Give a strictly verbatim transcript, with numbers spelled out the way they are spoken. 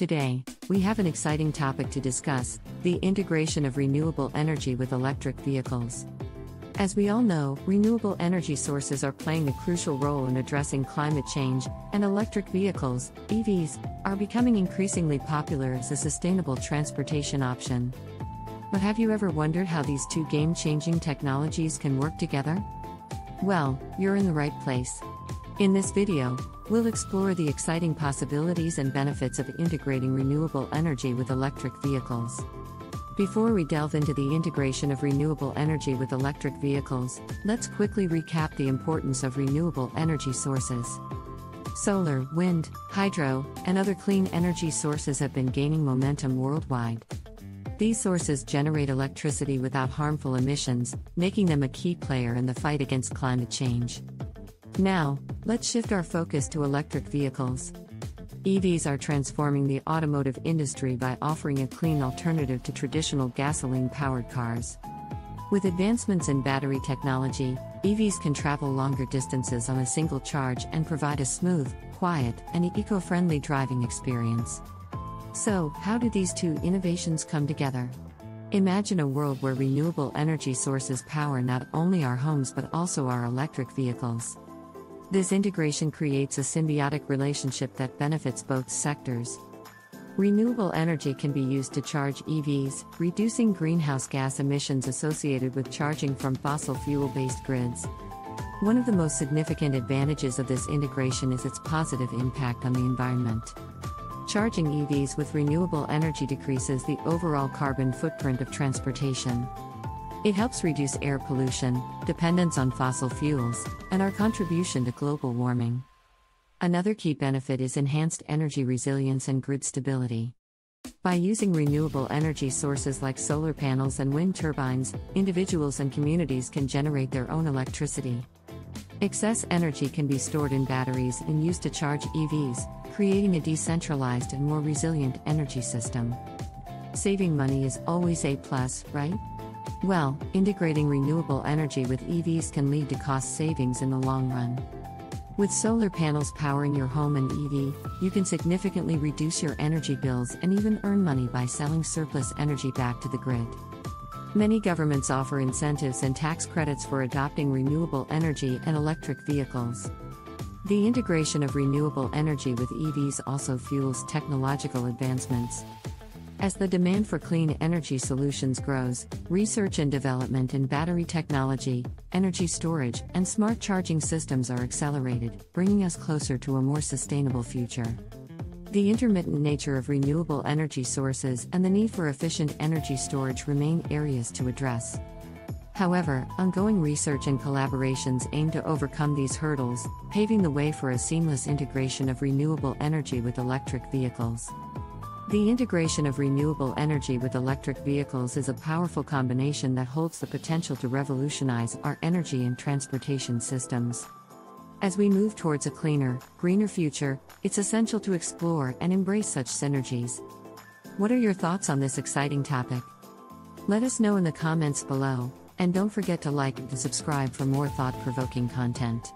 Today, we have an exciting topic to discuss, the integration of renewable energy with electric vehicles. As we all know, renewable energy sources are playing a crucial role in addressing climate change, and electric vehicles, E Vs, are becoming increasingly popular as a sustainable transportation option. But have you ever wondered how these two game-changing technologies can work together? Well, you're in the right place. In this video, we'll explore the exciting possibilities and benefits of integrating renewable energy with electric vehicles. Before we delve into the integration of renewable energy with electric vehicles, let's quickly recap the importance of renewable energy sources. Solar, wind, hydro, and other clean energy sources have been gaining momentum worldwide. These sources generate electricity without harmful emissions, making them a key player in the fight against climate change. Now, let's shift our focus to electric vehicles. E Vs are transforming the automotive industry by offering a clean alternative to traditional gasoline-powered cars. With advancements in battery technology, E Vs can travel longer distances on a single charge and provide a smooth, quiet, and eco-friendly driving experience. So, how do these two innovations come together? Imagine a world where renewable energy sources power not only our homes but also our electric vehicles. This integration creates a symbiotic relationship that benefits both sectors. Renewable energy can be used to charge E Vs, reducing greenhouse gas emissions associated with charging from fossil fuel-based grids. One of the most significant advantages of this integration is its positive impact on the environment. Charging E Vs with renewable energy decreases the overall carbon footprint of transportation. It helps reduce air pollution, dependence on fossil fuels, and our contribution to global warming. Another key benefit is enhanced energy resilience and grid stability. By using renewable energy sources like solar panels and wind turbines, individuals and communities can generate their own electricity. Excess energy can be stored in batteries and used to charge E Vs, creating a decentralized and more resilient energy system. Saving money is always a plus, right? Well, integrating renewable energy with E Vs can lead to cost savings in the long run. With solar panels powering your home and E V, you can significantly reduce your energy bills and even earn money by selling surplus energy back to the grid. Many governments offer incentives and tax credits for adopting renewable energy and electric vehicles. The integration of renewable energy with E Vs also fuels technological advancements. As the demand for clean energy solutions grows, research and development in battery technology, energy storage, and smart charging systems are accelerated, bringing us closer to a more sustainable future. The intermittent nature of renewable energy sources and the need for efficient energy storage remain areas to address. However, ongoing research and collaborations aim to overcome these hurdles, paving the way for a seamless integration of renewable energy with electric vehicles. The integration of renewable energy with electric vehicles is a powerful combination that holds the potential to revolutionize our energy and transportation systems. As we move towards a cleaner, greener future, it's essential to explore and embrace such synergies. What are your thoughts on this exciting topic? Let us know in the comments below, and don't forget to like and subscribe for more thought-provoking content.